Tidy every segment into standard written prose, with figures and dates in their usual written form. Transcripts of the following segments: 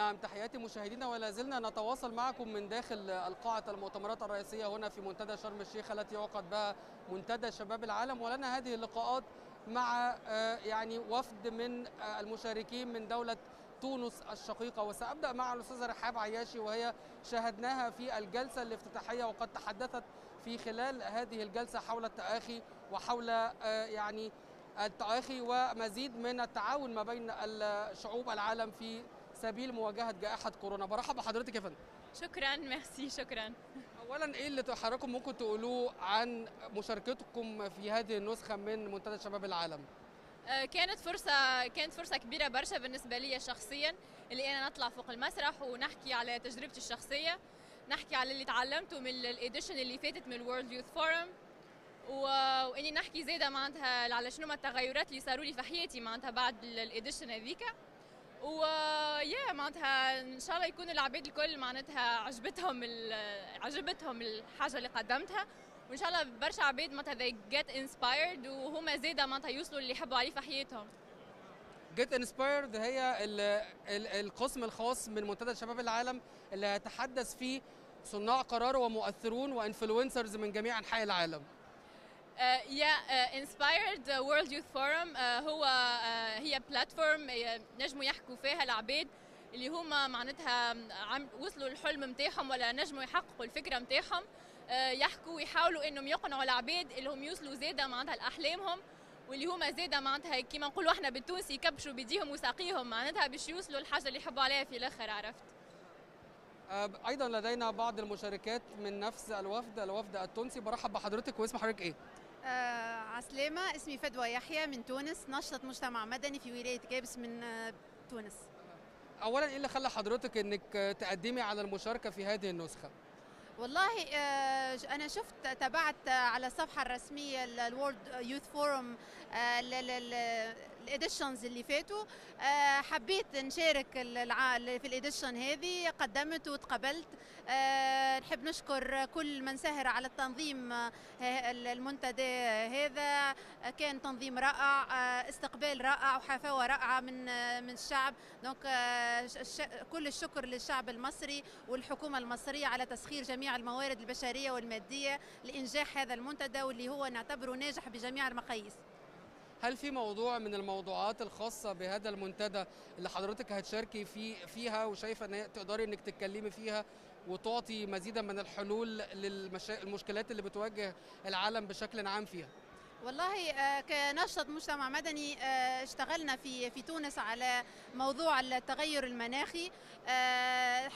نعم، تحياتي مشاهدينا، ولا زلنا نتواصل معكم من داخل القاعة المؤتمرات الرئيسية هنا في منتدى شرم الشيخ التي يعقد بها منتدى شباب العالم، ولنا هذه اللقاءات مع وفد من المشاركين من دولة تونس الشقيقة، وسأبدأ مع الأستاذة رحاب عياشي وهي شاهدناها في الجلسة الافتتاحية، وقد تحدثت في خلال هذه الجلسة حول التآخي وحول التآخي ومزيد من التعاون ما بين شعوب العالم في سبيل مواجهة جائحة كورونا. برحب بحضرتك يا فندم. شكرا، ميرسي، شكرا. أولا إيه اللي حضراتكم ممكن تقولوه عن مشاركتكم في هذه النسخة من منتدى شباب العالم؟ كانت فرصة كبيرة برشا بالنسبة لي شخصيا، اللي أنا نطلع فوق المسرح ونحكي على تجربتي الشخصية، نحكي على اللي تعلمته من الإديشن اللي فاتت من الورلد يوث فورم، وإني نحكي زايدة معناتها على شنو التغيرات اللي صاروا لي في حياتي معناتها بعد الإديشن هذيك، ويا معناتها ان شاء الله يكون العباد الكل معناتها عجبتهم الحاجه اللي قدمتها، وان شاء الله برشا عباد معناتها they get inspired وهما زاده معناتها يوصلوا اللي يحبوا عليه في حياتهم. get inspired هي القسم الخاص من منتدى شباب العالم اللي هيتحدث فيه صناع قرار ومؤثرون وانفلونسرز من جميع انحاء العالم. Inspired World Youth Forum هي بلاتفورم نجموا يحكوا فيها العباد اللي هما معناتها وصلوا الحلم نتاعهم ولا نجموا يحققوا الفكره نتاعهم، يحكوا ويحاولوا انهم يقنعوا العباد اللي هم يوصلوا زاده معناتها لاحلامهم، واللي هما زاده معناتها كيما نقولوا احنا بالتونسي يكبشوا بيديهم وساقيهم معناتها باش يوصلوا الحاجه اللي يحبوا عليها في الاخر. عرفت ايضا لدينا بعض المشاركات من نفس الوفد التونسي. برحب بحضرتك، واسم حضرتك ايه؟ عسلامة، اسمي فدوى يحيى من تونس، نشطة مجتمع مدني في ولاية جابس من تونس. أولاً إيه اللي خلى حضرتك إنك تقدمي على المشاركة في هذه النسخة؟ والله أنا تابعت على الصفحة الرسمية للورلد يوث فورم الإديشنز اللي فاتوا، حبيت نشارك في الإديشن هذه، قدمت وتقبلت. نحب نشكر كل من سهر على التنظيم المنتدى هذا، كان تنظيم رائع، استقبال رائع وحفاوة رائعة من الشعب، دونك كل الشكر للشعب المصري والحكومة المصرية على تسخير جميع الموارد البشرية والمادية لإنجاح هذا المنتدى واللي هو نعتبره ناجح بجميع المقاييس. هل في موضوع من الموضوعات الخاصة بهذا المنتدى اللي حضرتك هتشاركي فيها وشايفة ان تقدري انك تتكلمي فيها وتعطي مزيدا من الحلول للمشكلات اللي بتواجه العالم بشكل عام فيها؟ والله كنشط مجتمع مدني اشتغلنا في تونس على موضوع التغير المناخي.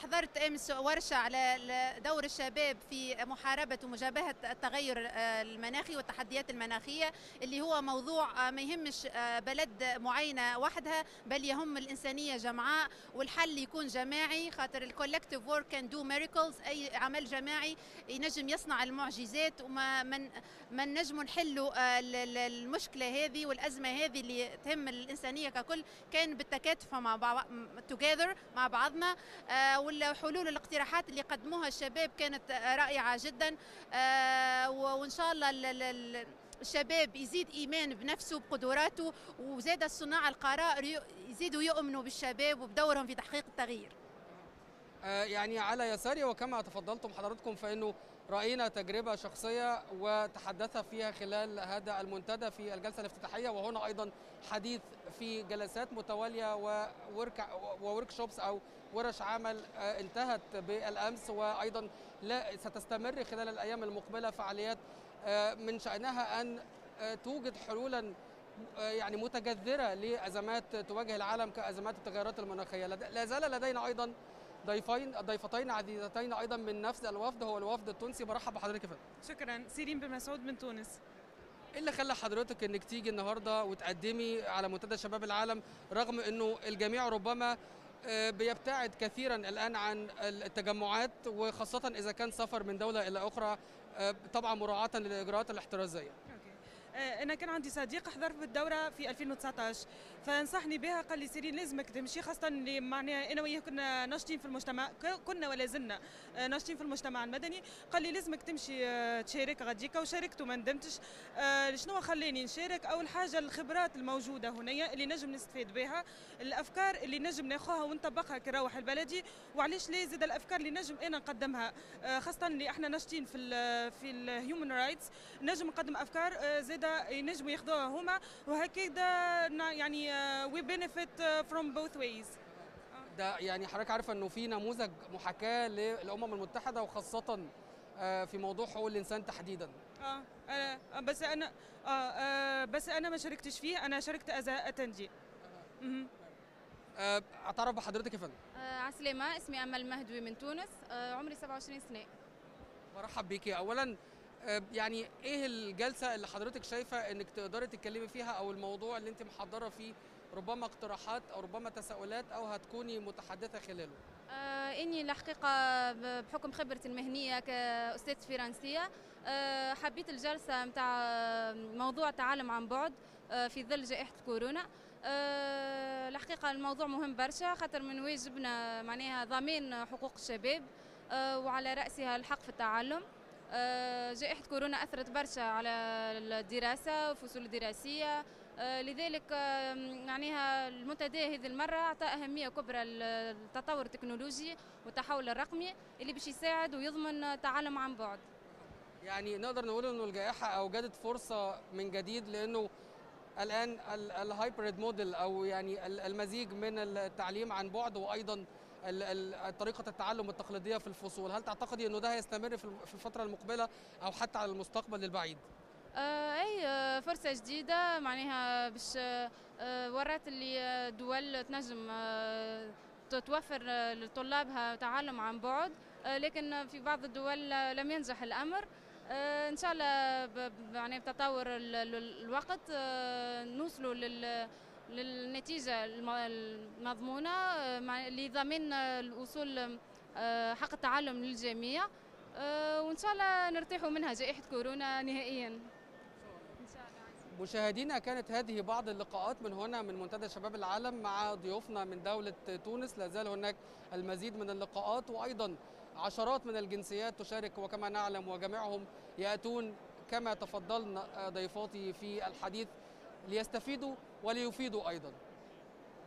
حضرت امس ورشه على دور الشباب في محاربه ومجابهه التغير المناخي والتحديات المناخيه، اللي هو موضوع ما يهمش بلد معينه وحدها، بل يهم الانسانيه جمعاء، والحل يكون جماعي، خاطر الكولكتيف وورك كان دو ميريكلز، اي عمل جماعي ينجم يصنع المعجزات، وما من نجم نحلوا المشكلة هذه والأزمة هذه اللي تهم الإنسانية ككل، كان بالتكاتف مع بعضنا. والحلول والاقتراحات اللي قدموها الشباب كانت رائعة جدا، وإن شاء الله الشباب يزيد إيمان بنفسه وبقدراته، وزاد الصناع القرار يزيدوا يؤمنوا بالشباب وبدورهم في تحقيق التغيير. على يساري وكما تفضلتم حضراتكم فإنه رأينا تجربة شخصية وتحدث فيها خلال هذا المنتدى في الجلسة الافتتاحية، وهنا أيضا حديث في جلسات متوالية وورك شوبس أو ورش عمل انتهت بالأمس، وأيضا ستستمر خلال الأيام المقبلة فعاليات من شأنها أن توجد حلولا متجذرة لأزمات تواجه العالم كأزمات التغيرات المناخية. لا زال لدينا أيضا ضيفتين عزيزتين ايضا من نفس الوفد، هو الوفد التونسي. برحب بحضرتك يا فندم. شكرا، سيرين بمسعود من تونس. ايه اللي خلى حضرتك انك تيجي النهارده وتقدمي على منتدى شباب العالم، رغم انه الجميع ربما بيبتعد كثيرا الان عن التجمعات، وخاصه اذا كان سفر من دوله الى اخرى طبعا مراعاه للاجراءات الاحترازيه؟ انا كان عندي صديق حضر بالدوره في 2019 فانصحني بها، قال لي سيرين لازمك تمشي، خاصه اللي معناها انا وياه كنا ناشطين في المجتمع، كنا ولا زلنا ناشطين في المجتمع المدني، قال لي لازمك تمشي تشارك غاديكا، وشاركت وما ندمتش. شنو خلاني نشارك؟ اول حاجه الخبرات الموجوده هنايا اللي نجم نستفيد بها، الافكار اللي نجم ناخوها ونطبقها كي نروح البلدي، وعلاش لا زاد الافكار اللي نجم انا نقدمها، خاصه اللي احنا ناشطين في الهيومن رايتس، نجم نقدم افكار زاده ينجموا ياخذوها هما، وهكذا يعني وي بينيفيت فروم بوث ويز. ده يعني حضرتك عارفه انه في نموذج محاكاه للامم المتحده، وخاصه في موضوع حقوق الانسان تحديدا. بس انا ما شاركتش فيه، انا شاركت از اتندي. اعترف بحضرتك يا فندم. عسلامه، اسمي امل مهدوي من تونس، عمري 27 سنه. مرحب بيكي. اولا يعني ايه الجلسه اللي حضرتك شايفه انك تقدري تتكلمي فيها، او الموضوع اللي انت محضره فيه ربما اقتراحات او ربما تساؤلات او هتكوني متحدثه خلاله؟ اني الحقيقه بحكم خبرتي المهنيه كاستاذ فرنسيه حبيت الجلسه نتاع موضوع التعلم عن بعد في ظل جائحه كورونا. الحقيقه الموضوع مهم برشا، خاطر من واجبنا معناها ضمان حقوق الشباب وعلى راسها الحق في التعلم. جائحة كورونا أثرت برشا على الدراسة والفصول الدراسية، لذلك يعنيها المنتدى هذه المرة أعطى أهمية كبرى للتطور التكنولوجي والتحول الرقمي اللي باش يساعد ويضمن تعلم عن بعد. يعني نقدر نقول إنه الجائحة أوجدت فرصة من جديد، لأنه الآن الهايبريد موديل أو يعني المزيج من التعليم عن بعد وأيضا طريقة التعلم التقليدية في الفصول. هل تعتقدي أنه ده هيستمر في الفترة المقبلة أو حتى على المستقبل البعيد؟ أي فرصة جديدة معناها باش ورات اللي دول تنجم توفر لطلابها تعلم عن بعد، لكن في بعض الدول لم ينجح الأمر. إن شاء الله يعني بتطور الوقت نوصلوا للنتيجة المضمونة لضمان الوصول حق التعلم للجميع، وإن شاء الله نرتاحوا منها جائحة كورونا نهائيا إن شاء الله. مشاهدينا، كانت هذه بعض اللقاءات من هنا من منتدى شباب العالم مع ضيوفنا من دولة تونس. لازال هناك المزيد من اللقاءات، وأيضا عشرات من الجنسيات تشارك، وكما نعلم وجميعهم يأتون كما تفضلنا ضيفاتي في الحديث ليستفيدوا وليفيدوا أيضا.